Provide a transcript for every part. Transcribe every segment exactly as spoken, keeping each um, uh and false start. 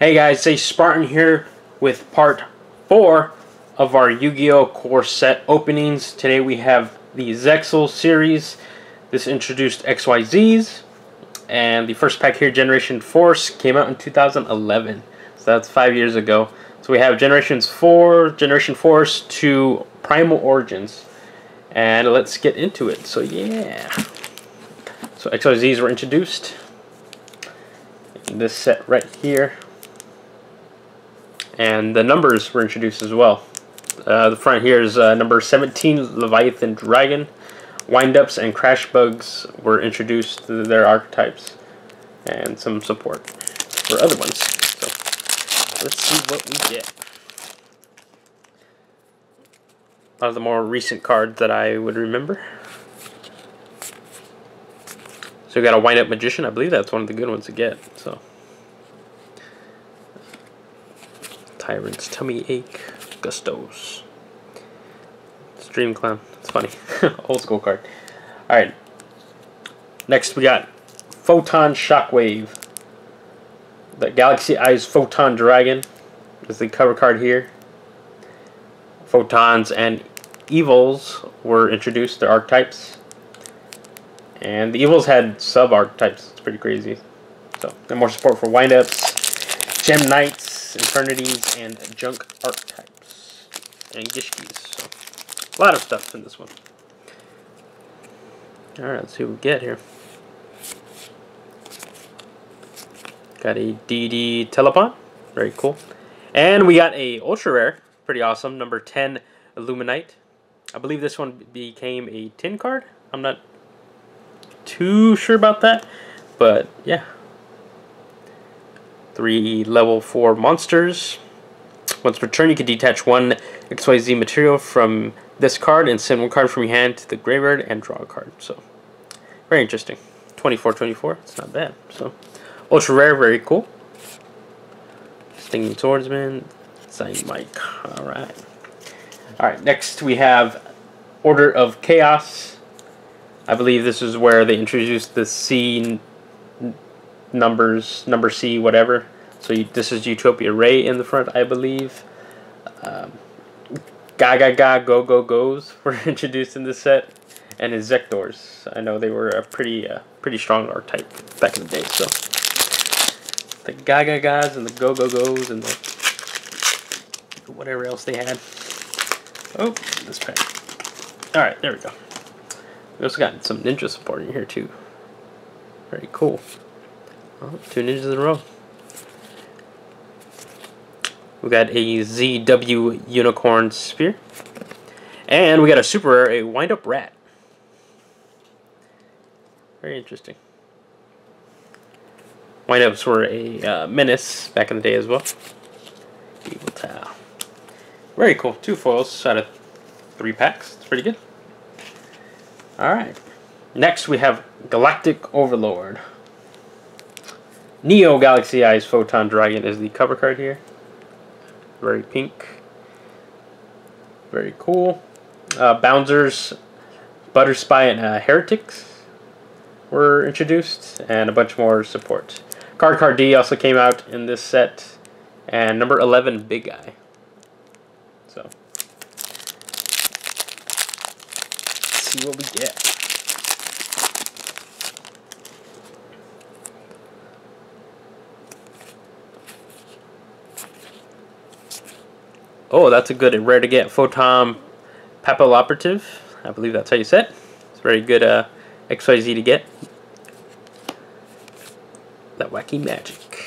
Hey guys, it's Spartan here with part four of our Yu-Gi-Oh! Core set openings. Today we have the Zexal series. This introduced X Y Zs, and the first pack here, Generation Force, came out in two thousand eleven. So that's five years ago. So we have Generations four, Generation Force to Primal Origins, and let's get into it. So yeah, so X Y Zs were introduced in this set right here. And the numbers were introduced as well. Uh, the front here is uh, number seventeen, Leviathan Dragon. Wind-ups and crash bugs were introduced to their archetypes, and some support for other ones. So let's see what we get. A lot of the more recent cards that I would remember. So we got a Wind-up Magician. I believe that's one of the good ones to get. So. Tyrant's Tummy Ache, Gustos. It's Dream Clown. It's funny. Old school card. Alright. Next we got Photon Shockwave. The Galaxy Eyes Photon Dragon is the cover card here. Photons and Evils were introduced, their archetypes. And the Evils had sub-archetypes. It's pretty crazy. So, and more support for Wind-ups, Gem Knights, Infernities, and junk archetypes, and Gishkis. So, a lot of stuff in this one. Alright, let's see what we get here. Got a D D Telepon, very cool. And we got a ultra rare, pretty awesome, number ten, Illuminite. I believe this one became a tin card. I'm not too sure about that, but yeah. Three level four monsters. Once per turn, you can detach one X Y Z material from this card and send one card from your hand to the graveyard and draw a card. So, very interesting. twenty-four twenty-four. It's not bad. So, ultra rare, very cool. Stinging Towardsman, Silent Mike. All right. All right. Next, we have Order of Chaos. I believe this is where they introduced the scene. Numbers, number C, whatever. So you, this is Utopia Ray in the front, I believe. Um, Ga Ga Ga Go Go Go's were introduced in this set, and his Zektors. I know they were a pretty, uh, pretty strong archetype back in the day. So the Ga Ga Ga's and the Go Go Go's and the whatever else they had. Oh, this pack. All right, there we go. We also got some ninja support in here too. Very cool. Oh, two ninjas in a row. We got a Z W Unicorn Spear. And we got a super rare, a Wind-up Rat. Very interesting. Wind-ups were a uh, menace back in the day as well. Evil Tau. Very cool. Two foils out of three packs. It's pretty good. Alright. Next we have Galactic Overlord. Neo Galaxy Eyes Photon Dragon is the cover card here. Very pink. Very cool. Uh, Bouncers, Butterspy, and uh, Heretics were introduced, and a bunch more support. Card Card D also came out in this set, and number eleven, Big Eye. So, let's see what we get. Oh, that's a good and rare to get. Photon Papilloperative. I believe that's how you say it. It's a very good uh, X Y Z to get. That wacky magic.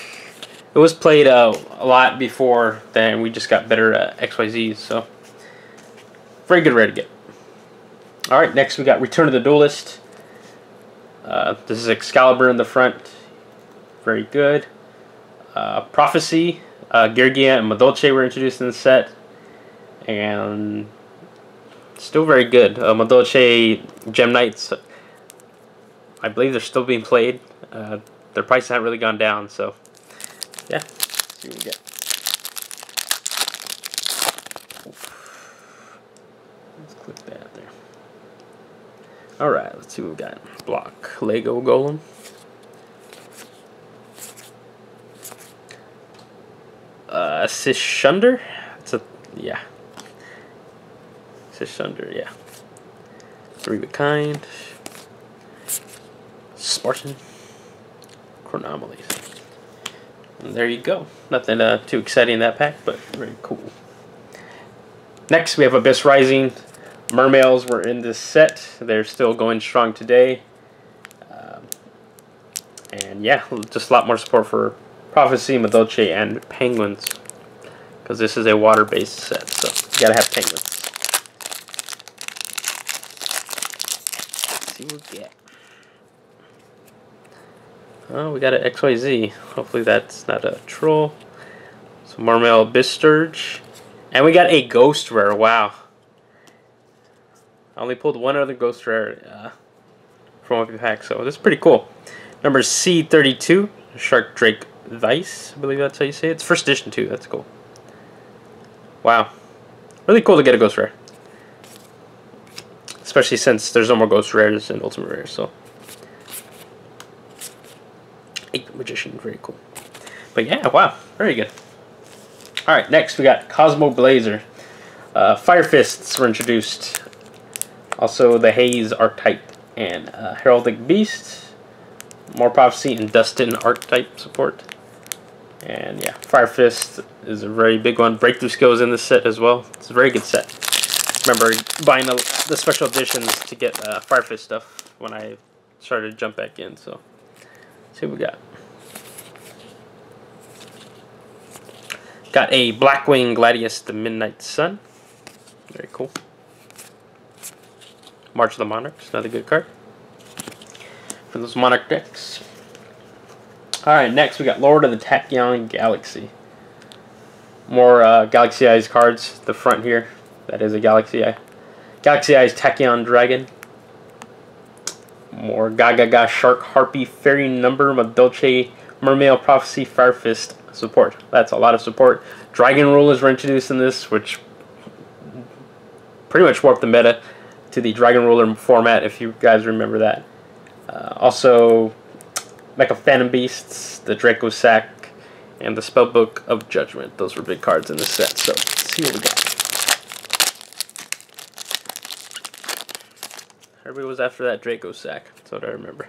It was played uh, a lot before then. We just got better uh, X Y Zs. So, very good rare to get. Alright, next we got Return of the Duelist. Uh, this is Excalibur in the front. Very good. Uh, Prophecy. Uh, Girgia and Madolche were introduced in the set. And still very good. Uh, Madolche Gem Knights, I believe they're still being played. Uh, their price hasn't really gone down, so yeah. Let's see what we get. Let's click that there. All right, let's see what we got. Block Lego Golem. uh, Sishunder. It's a yeah. Sishunder, yeah. Three of a kind. Spartan. Chronomalies. And there you go. Nothing uh, too exciting in that pack, but very cool. Next, we have Abyss Rising. Mermails were in this set. They're still going strong today. Um, and yeah, just a lot more support for Prophecy, Madolche, and Penguins. Because this is a water-based set, so you gotta have Penguins. Let's see what we get. Oh, we got an X Y Z. Hopefully that's not a troll. Some Marmel Abyss Sturge. And we got a Ghost Rare. Wow. I only pulled one other Ghost Rare uh, from one of the packs, so this is pretty cool. Number C thirty-two, Shark Drake Vice. I believe that's how you say it. It's first edition, too. That's cool. Wow. Really cool to get a Ghost Rare. Especially since there's no more Ghost Rares in Ultimate Rare, so. Magician, very cool. But yeah, wow, very good. Alright, next we got Cosmo Blazer. Uh, Fire Fists were introduced. Also the Haze archetype and uh, Heraldic Beast. More Prophecy and Dustin archetype support. And yeah, Fire Fist is a very big one. Breakthrough Skill is in this set as well. It's a very good set. Remember buying the, the special editions to get uh, Fire Fist stuff when I started to jump back in, so. See what we got. Got a Blackwing Gladius, the Midnight Sun. Very cool. March of the Monarchs, another good card for those Monarch decks. Alright, next we got Lord of the Tachyon Galaxy. More uh, Galaxy Eyes cards. The front here, that is a Galaxy Eye. Galaxy Eyes Tachyon Dragon. More Ga Ga Ga, Shark, Harpy, Fairy Number, Madolche, Mermail, Prophecy, Fire Fist support. That's a lot of support. Dragon Rulers were introduced in this, which pretty much warped the meta to the Dragon Ruler format, if you guys remember that. Uh, also, Mecha Phantom Beasts, the Draco Sack, and the Spellbook of Judgment. Those were big cards in this set, so let's see what we got. Everybody was after that Draco Sack. That's what I remember.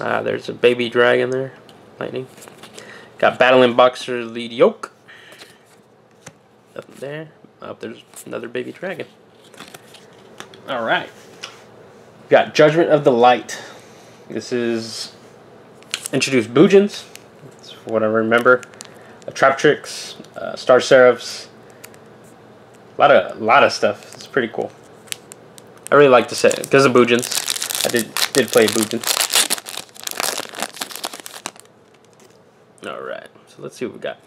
Ah, there's a baby dragon there. Lightning. Got Battling Boxer Lead Yoke. Up there. Up there's another baby dragon. Alright. Got Judgment of the Light. This is introduced Bujins. That's what I remember. A Trap Tricks. Uh, Star Seraphs. A lot of, a lot of stuff. It's pretty cool. I really like to say it because of Bujins. I did did play Bujins. Alright, so let's see what we got.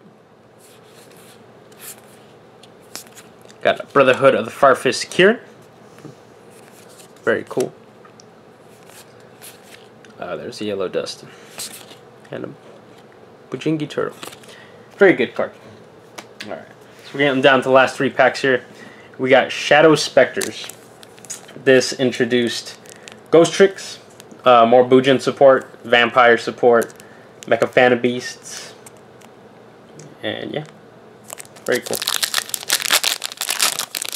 Got a Brotherhood of the Fire Fist Kieran. Very cool. Uh, there's the Yellow Dust. And a Bujingi Turtle. Very good card. Alright. So we're getting down to the last three packs here. We got Shadow Specters. This introduced Ghost Tricks, uh, more Bujin support, Vampire support, Mecha Phantom Beasts, and yeah, very cool.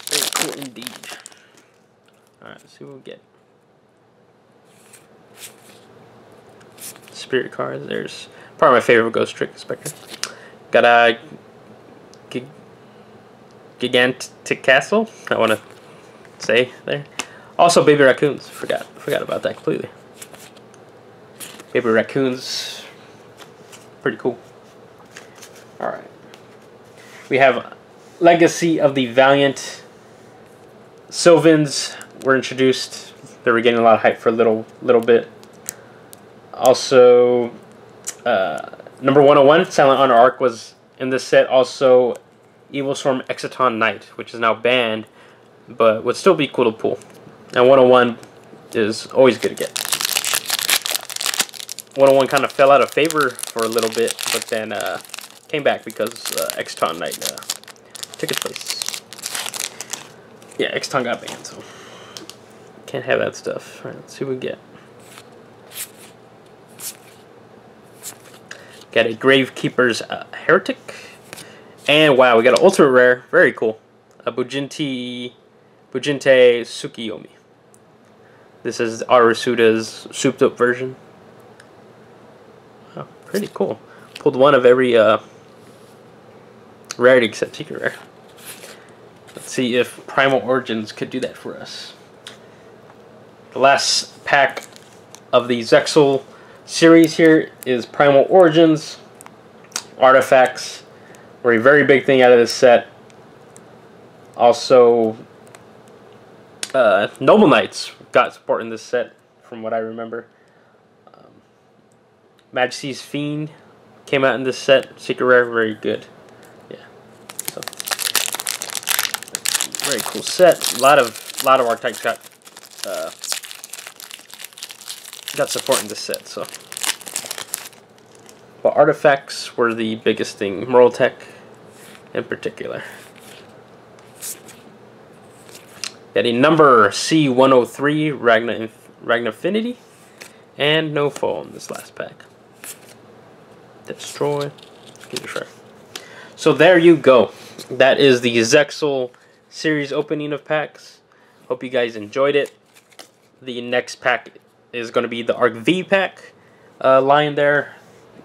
Very cool indeed. Alright, let's see what we get. Spirit cards, there's probably my favorite Ghost Trick Spectre. Got a Gig Gigantic Castle, I want to say there. Also, Baby Raccoons. Forgot, forgot about that completely. Baby Raccoons, pretty cool. All right, we have Legacy of the Valiant. Sylvans were introduced. They were getting a lot of hype for a little, little bit. Also, uh, number one oh one, Silent Honor Arc was in this set. Also, Evil Storm Exoton Knight, which is now banned, but would still be cool to pull. And one oh one is always good to get. one oh one kind of fell out of favor for a little bit, but then uh, came back because uh, Exoton Knight uh, took its place. Yeah, Exoton got banned, so can't have that stuff. All right, let's see what we get. Got a Gravekeeper's uh, Heretic. And wow, we got an ultra rare. Very cool. A Bujinti, Bujinte Tsukiyomi. This is Arasuda's souped up version. Oh, pretty cool. Pulled one of every uh, rarity except secret rare. Let's see if Primal Origins could do that for us. The last pack of the Zexal series here is Primal Origins Artifacts. We're a very big thing out of this set. Also, uh, Noble Knights got support in this set, from what I remember. Um, Majesty's Fiend came out in this set. Secret rare, very good. Yeah, so very cool set. A lot of lot of archetypes got uh, got support in this set. So, but artifacts were the biggest thing. Merletech, in particular. Got a number C one oh three Ragna Ragnafinity, and no foil in this last pack. Destroy. So there you go. That is the Zexal series opening of packs. Hope you guys enjoyed it. The next pack is going to be the Arc V pack uh, line there.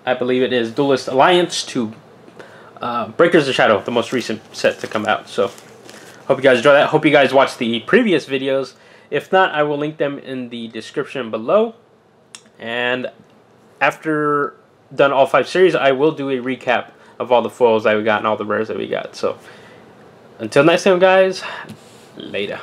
I believe it is Duelist Alliance to uh, Breakers of Shadow, the most recent set to come out. So hope you guys enjoy that. Hope you guys watch the previous videos. If not, I will link them in the description below. And after done all five series, I will do a recap of all the foils that we got and all the rares that we got. So until next time, guys. Later.